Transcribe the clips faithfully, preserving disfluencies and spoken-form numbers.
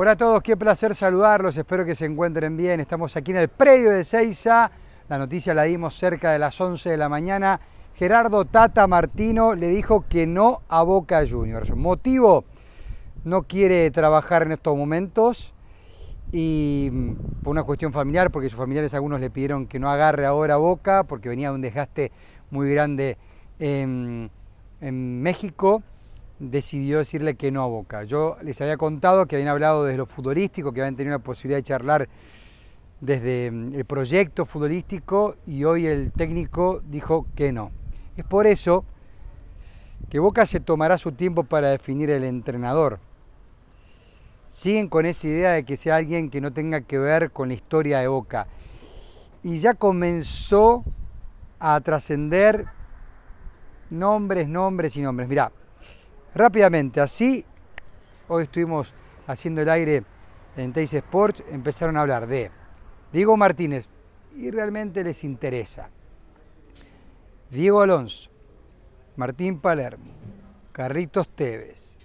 Hola a todos, qué placer saludarlos, espero que se encuentren bien. Estamos aquí en el predio de Ezeiza, la noticia la dimos cerca de las once de la mañana. Gerardo Tata Martino le dijo que no a Boca Juniors. ¿Motivo? No quiere trabajar en estos momentos y por una cuestión familiar, porque sus familiares algunos le pidieron que no agarre ahora Boca, porque venía de un desgaste muy grande en, en México. Decidió decirle que no a Boca. Yo les había contado que habían hablado desde lo futbolístico, que habían tenido la posibilidad de charlar desde el proyecto futbolístico y hoy el técnico dijo que no. Es por eso que Boca se tomará su tiempo para definir el entrenador. Siguen con esa idea de que sea alguien que no tenga que ver con la historia de Boca. Y ya comenzó a trascender nombres, nombres y nombres. Mirá, rápidamente, así, hoy estuvimos haciendo el aire en TyC Sports, empezaron a hablar de Diego Martínez, y realmente les interesa. Diego Alonso, Martín Palermo, Carritos Teves,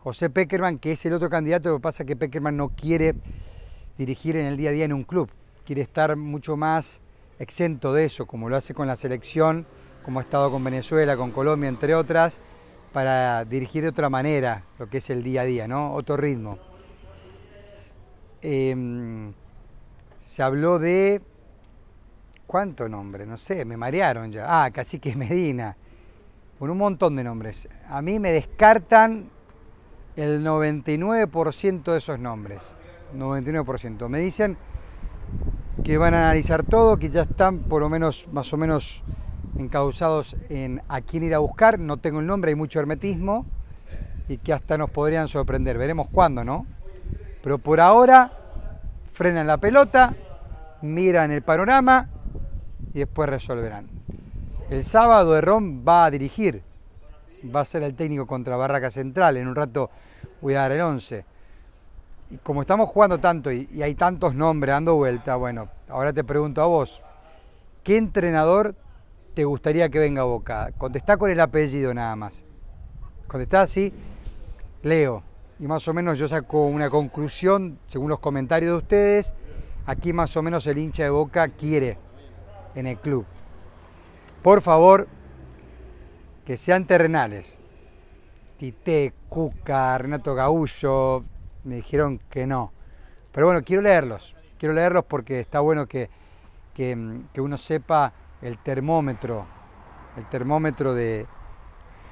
José Peckerman, que es el otro candidato. Lo que pasa es que Peckerman no quiere dirigir en el día a día en un club, quiere estar mucho más exento de eso, como lo hace con la selección, como ha estado con Venezuela, con Colombia, entre otras, para dirigir de otra manera lo que es el día a día, ¿no? Otro ritmo. Eh, se habló de... ¿Cuánto nombre? No sé, me marearon ya. Ah, Cacique Medina. Con un montón de nombres. A mí me descartan el noventa y nueve por ciento de esos nombres. noventa y nueve por ciento. Me dicen que van a analizar todo, que ya están por lo menos, más o menos, encauzados en a quién ir a buscar. No tengo el nombre, hay mucho hermetismo y que hasta nos podrían sorprender. Veremos cuándo, ¿no? Pero por ahora frenan la pelota, miran el panorama y después resolverán. El sábado Herrón va a dirigir, va a ser el técnico contra Barracas Central. En un rato voy a dar el once. Y como estamos jugando tanto y, y hay tantos nombres dando vuelta, bueno, ahora te pregunto a vos, ¿qué entrenador te gustaría que venga a Boca? Contestá con el apellido nada más. Contestá así, leo. Y más o menos yo saco una conclusión según los comentarios de ustedes. Aquí más o menos el hincha de Boca quiere en el club. Por favor, que sean terrenales. Tité, Cuca, Renato Gaullo, me dijeron que no. Pero bueno, quiero leerlos. Quiero leerlos porque está bueno que, que, que uno sepa el termómetro, el termómetro de,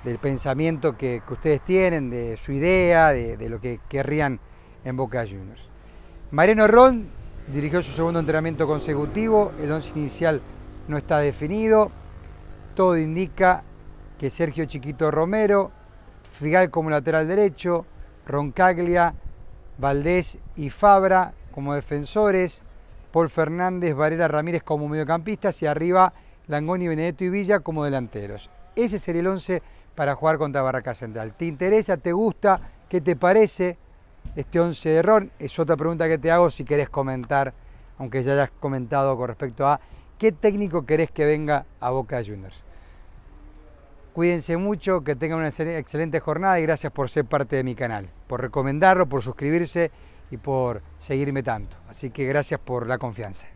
del pensamiento que, que ustedes tienen, de su idea, de, de lo que querrían en Boca Juniors. Mariano Herrón dirigió su segundo entrenamiento consecutivo, el once inicial no está definido, todo indica que Sergio Chiquito Romero, Figal como lateral derecho, Roncaglia, Valdés y Fabra como defensores, Paul Fernández, Varela Ramírez como mediocampistas y arriba Langoni, Benedetto y Villa como delanteros. Ese sería el once para jugar contra Barracas Central. ¿Te interesa? ¿Te gusta? ¿Qué te parece este once de Herrón? Es otra pregunta que te hago si querés comentar, aunque ya hayas comentado con respecto a qué técnico querés que venga a Boca Juniors. Cuídense mucho, que tengan una excelente jornada y gracias por ser parte de mi canal, por recomendarlo, por suscribirse y por seguirme tanto. Así que gracias por la confianza.